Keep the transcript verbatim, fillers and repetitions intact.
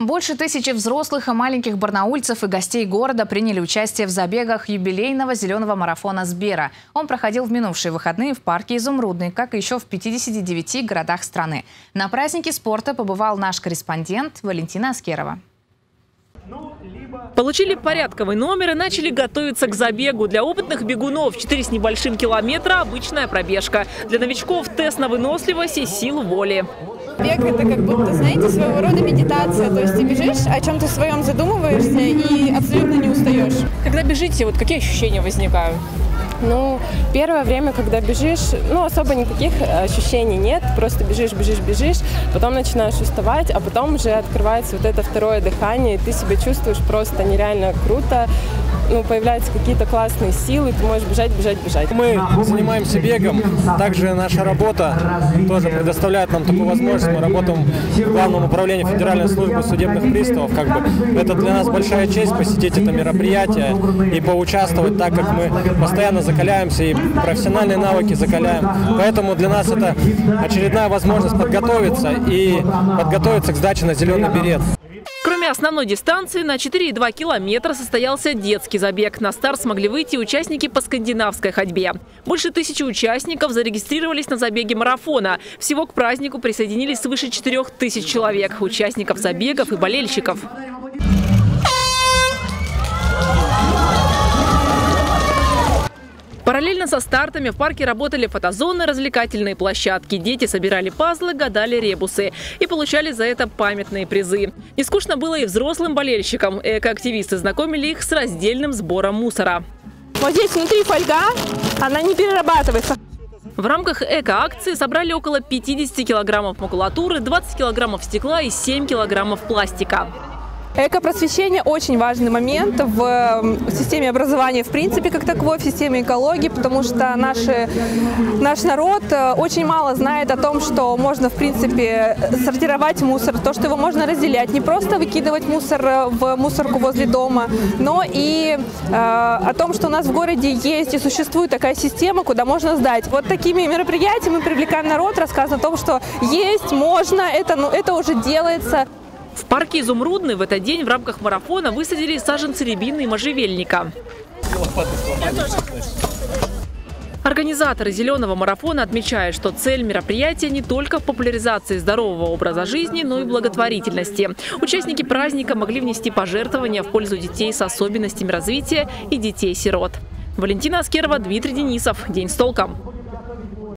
Больше тысячи взрослых и маленьких барнаульцев и гостей города приняли участие в забегах юбилейного зеленого марафона Сбера. Он проходил в минувшие выходные в парке «Изумрудный», как и еще в пятидесяти девяти городах страны. На празднике спорта побывал наш корреспондент Валентина Аскерова. Получили порядковый номер и начали готовиться к забегу. Для опытных бегунов четыре с небольшим километра – обычная пробежка. Для новичков – тест на выносливость и силу воли. Бег – это как будто, знаете, своего рода медитация. То есть ты бежишь, о чем-то своем задумываешься и абсолютно не устаешь. Когда бежите, вот какие ощущения возникают? Ну, первое время, когда бежишь, ну, особо никаких ощущений нет. Просто бежишь, бежишь, бежишь, потом начинаешь уставать, а потом уже открывается вот это второе дыхание, и ты себя чувствуешь просто нереально круто. Ну, появляются какие-то классные силы, ты можешь бежать, бежать, бежать. Мы занимаемся бегом, также наша работа тоже предоставляет нам такую возможность. Мы работаем в Главном управлении Федеральной службы судебных приставов. Как бы это для нас большая честь посетить это мероприятие и поучаствовать, так как мы постоянно закаляемся и профессиональные навыки закаляем. Поэтому для нас это очередная возможность подготовиться и подготовиться к сдаче на зеленый берет. Кроме основной дистанции, на четыре и два километра состоялся детский забег. На старт смогли выйти участники по скандинавской ходьбе. Больше тысячи участников зарегистрировались на забеге марафона. Всего к празднику присоединились свыше четырёх тысяч человек, участников забегов и болельщиков. Параллельно со стартами в парке работали фотозоны, развлекательные площадки. Дети собирали пазлы, гадали ребусы и получали за это памятные призы. Не скучно было и взрослым болельщикам. Экоактивисты знакомили их с раздельным сбором мусора. Вот здесь внутри фольга, она не перерабатывается. В рамках эко-акции собрали около пятидесяти килограммов макулатуры, двадцати килограммов стекла и семь килограммов пластика. Экопросвещение – очень важный момент в системе образования в принципе, как таковой, в системе экологии, потому что наши, наш народ очень мало знает о том, что можно, в принципе, сортировать мусор, то, что его можно разделять, не просто выкидывать мусор в мусорку возле дома, но и э, о том, что у нас в городе есть и существует такая система, куда можно сдать. Вот такими мероприятиями мы привлекаем народ, рассказываем о том, что есть, можно, это, ну, это уже делается. В парке «Изумрудный» в этот день в рамках марафона высадили саженцы рябины и можжевельника. Организаторы «Зеленого марафона» отмечают, что цель мероприятия не только в популяризации здорового образа жизни, но и благотворительности. Участники праздника могли внести пожертвования в пользу детей с особенностями развития и детей-сирот. Валентина Аскерова, Дмитрий Денисов. День с толком.